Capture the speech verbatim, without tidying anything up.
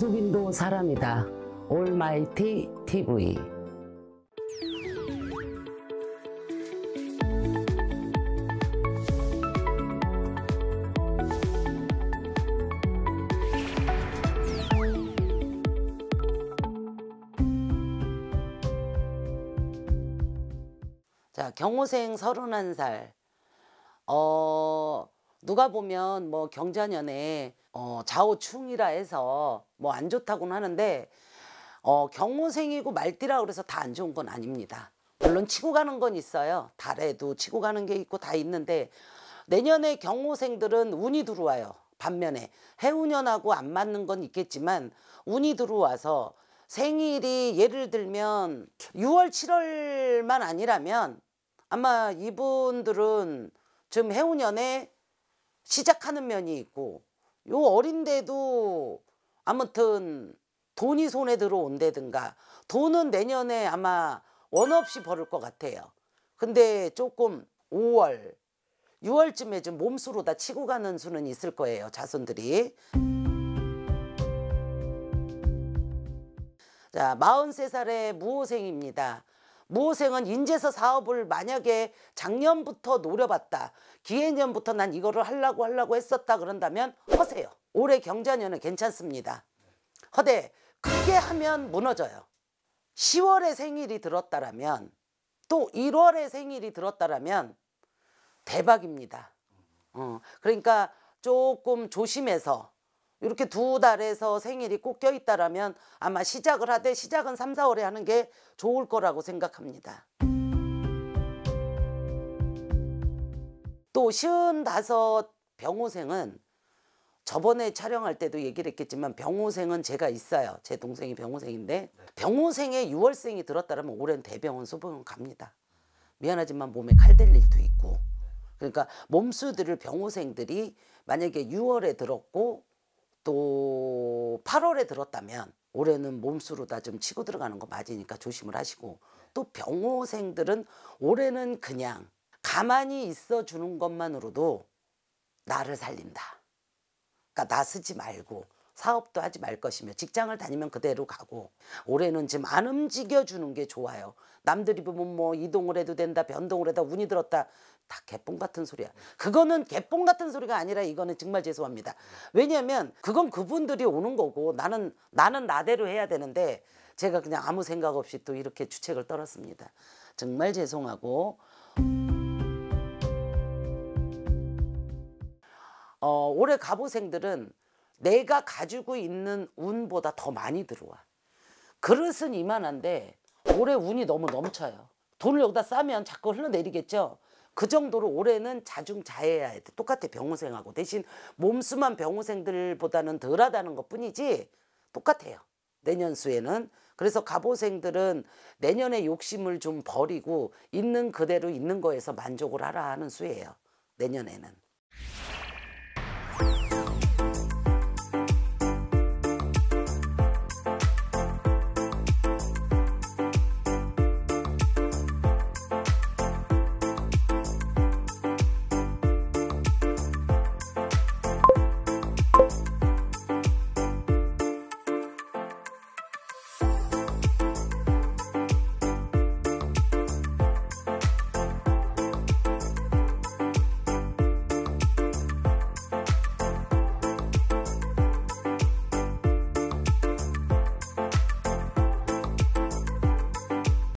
예수빈도 사람이다. 올마이티티비. 자, 경호생 서른한 살. 어... 누가 보면 뭐 경자년에 어 좌우충이라 해서 뭐 안 좋다고는 하는데 어 경호생이고 말띠라 그래서 다 안 좋은 건 아닙니다. 물론 치고 가는 건 있어요. 달에도 치고 가는 게 있고 다 있는데 내년에 경호생들은 운이 들어와요. 반면에 해운년하고 안 맞는 건 있겠지만 운이 들어와서 생일이 예를 들면 유월 칠월만 아니라면 아마 이분들은 지금 해운년에 시작하는 면이 있고 요 어린데도 아무튼 돈이 손에 들어온다든가 돈은 내년에 아마 원 없이 벌을 것 같아요. 근데 조금 오월, 유월쯤에 좀 몸수로 다 치고 가는 수는 있을 거예요. 자손들이. 자, 마흔세 살의 무호생입니다. 무호생은 인재서 사업을 만약에 작년부터 노려봤다, 기해년부터 난 이거를 하려고 하려고 했었다 그런다면 허세요. 올해 경자년은 괜찮습니다. 허대 크게 하면 무너져요. 시월에 생일이 들었다라면 또 일월에 생일이 들었다라면 대박입니다. 어, 그러니까 조금 조심해서 이렇게 두 달에서 생일이 꼭 껴있다라면 아마 시작을 하되 시작은 삼, 사월에 하는 게 좋을 거라고 생각합니다. 또 쉰다섯 병호생은 저번에 촬영할 때도 얘기를 했겠지만 병호생은 제가 있어요. 제 동생이 병호생인데 병호생에 유월생이 들었다라면 올해는 대병원 소병원 갑니다. 미안하지만 몸에 칼 댈 일도 있고 그러니까 몸수들을 병호생들이 만약에 유월에 들었고 또 팔월에 들었다면 올해는 몸수로 다 좀 치고 들어가는 거 맞으니까 조심을 하시고 또 병호생들은 올해는 그냥 가만히 있어주는 것만으로도 나를 살린다. 그러니까 나 쓰지 말고 사업도 하지 말 것이며 직장을 다니면 그대로 가고 올해는 지금 안 움직여주는 게 좋아요. 남들이 보면 뭐 이동을 해도 된다, 변동을 해도 운이 들었다. 다 개뽕 같은 소리야. 그거는 개뽕 같은 소리가 아니라 이거는 정말 죄송합니다. 왜냐하면 그건 그분들이 오는 거고 나는 나는 나대로 해야 되는데 제가 그냥 아무 생각 없이 또 이렇게 주책을 떨었습니다. 정말 죄송하고 어, 올해 갑오생들은 내가 가지고 있는 운보다 더 많이 들어와. 그릇은 이만한데 올해 운이 너무 넘쳐요. 돈을 여기다 싸면 자꾸 흘러내리겠죠. 그 정도로 올해는 자중자애해야 돼. 똑같아 병호생하고. 대신 몸수만 병호생들보다는 덜하다는 것뿐이지 똑같아요. 내년 수에는. 그래서 갑오생들은 내년에 욕심을 좀 버리고 있는 그대로 있는 거에서 만족을 하라 하는 수예요. 내년에는.